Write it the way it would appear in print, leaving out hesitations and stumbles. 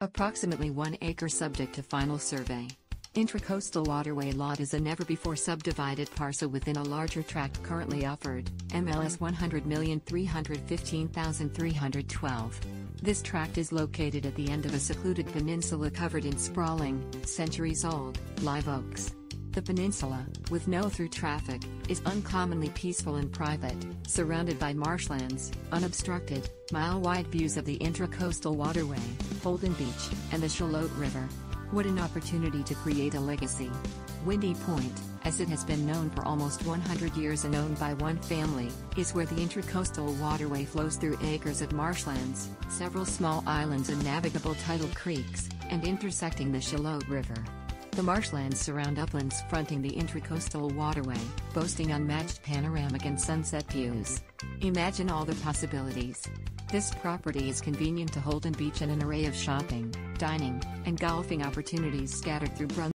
Approximately 1 acre subject to final survey. Intracoastal Waterway lot is a never-before subdivided parcel within a larger tract currently offered, MLS 100,315,312. This tract is located at the end of a secluded peninsula covered in sprawling, centuries-old, live oaks. The peninsula, with no through traffic, is uncommonly peaceful and private, surrounded by marshlands, unobstructed, mile-wide views of the Intracoastal Waterway, Holden Beach, and the Shallotte River. What an opportunity to create a legacy. Windy Point, as it has been known for almost 100 years and owned by one family, is where the Intracoastal Waterway flows through acres of marshlands, several small islands and navigable tidal creeks, and intersecting the Shallotte River. The marshlands surround uplands fronting the Intracoastal Waterway, boasting unmatched panoramic and sunset views. Imagine all the possibilities. This property is convenient to Holden Beach and an array of shopping, dining, and golfing opportunities scattered through Brunswick.